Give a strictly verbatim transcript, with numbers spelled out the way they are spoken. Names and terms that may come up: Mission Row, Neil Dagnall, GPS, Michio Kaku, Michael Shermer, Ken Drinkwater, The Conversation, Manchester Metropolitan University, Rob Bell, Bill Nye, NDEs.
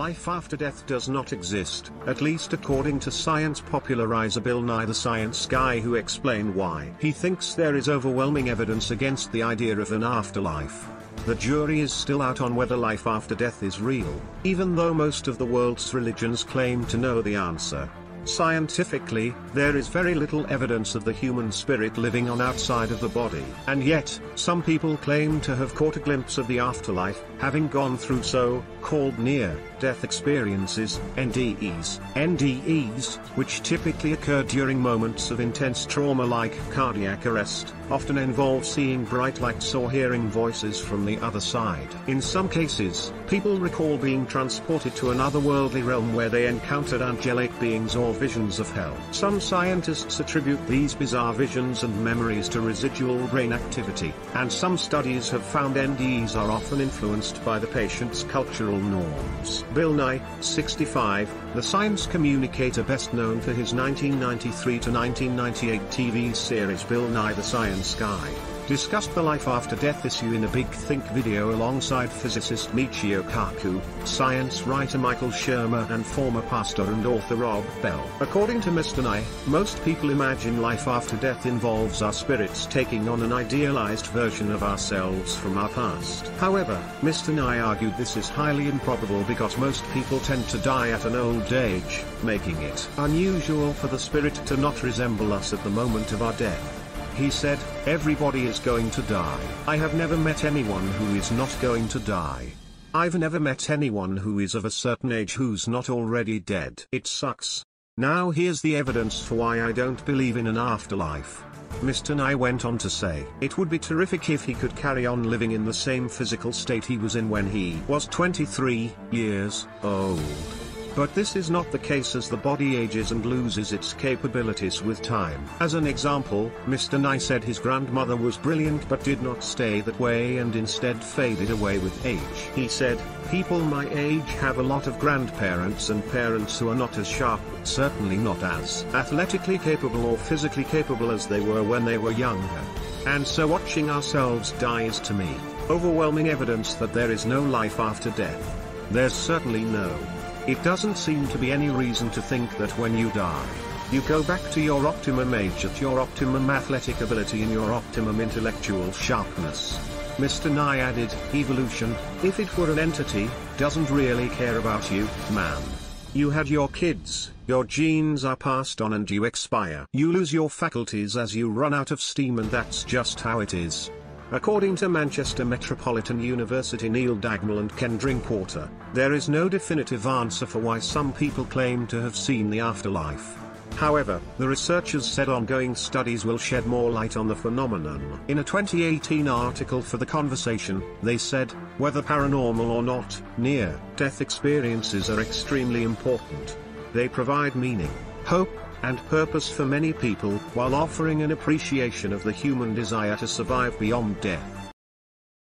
life after death does not exist, at least according to science popularizer Bill Nye the Science Guy, who explained why he thinks there is overwhelming evidence against the idea of an afterlife. The jury is still out on whether life after death is real, even though most of the world's religions claim to know the answer. Scientifically, there is very little evidence of the human spirit living on outside of the body, and yet, some people claim to have caught a glimpse of the afterlife, having gone through so-called near-death experiences, N D Es, N D Es, which typically occur during moments of intense trauma like cardiac arrest, often involve seeing bright lights or hearing voices from the other side. In some cases, people recall being transported to an otherworldly realm where they encountered angelic beings or visions of hell. Some scientists attribute these bizarre visions and memories to residual brain activity, and some studies have found N D Es are often influenced by the patient's cultural norms. Bill Nye, sixty-five, the science communicator best known for his nineteen ninety-three to nineteen ninety-eight T V series Bill Nye the Science Guy, discussed the life after death issue in a Big Think video alongside physicist Michio Kaku, science writer Michael Shermer and former pastor and author Rob Bell. According to Mister Nye, most people imagine life after death involves our spirits taking on an idealized version of ourselves from our past. However, Mister Nye argued this is highly improbable because most people tend to die at an old age, making it unusual for the spirit to not resemble us at the moment of our death. He said, "Everybody is going to die. I have never met anyone who is not going to die. I've never met anyone who is of a certain age who's not already dead. It sucks." Now here's the evidence for why I don't believe in an afterlife. Mister Nye went on to say, it would be terrific if he could carry on living in the same physical state he was in when he was twenty-three years old. But this is not the case, as the body ages and loses its capabilities with time. As an example, Mister Nye said his grandmother was brilliant but did not stay that way and instead faded away with age. He said, people my age have a lot of grandparents and parents who are not as sharp, certainly not as athletically capable or physically capable as they were when they were younger. And so watching ourselves die is to me overwhelming evidence that there is no life after death. There's certainly no. It doesn't seem to be any reason to think that when you die, you go back to your optimum age at your optimum athletic ability and your optimum intellectual sharpness. Mister Nye added, evolution, if it were an entity, doesn't really care about you, man. You had your kids, your genes are passed on and you expire. You lose your faculties as you run out of steam, and that's just how it is. According to Manchester Metropolitan University Neil Dagnall and Ken Drinkwater, there is no definitive answer for why some people claim to have seen the afterlife. However, the researchers said ongoing studies will shed more light on the phenomenon. In a twenty eighteen article for The Conversation, they said, whether paranormal or not, near-death experiences are extremely important. They provide meaning, hope, and purpose for many people, while offering an appreciation of the human desire to survive beyond death.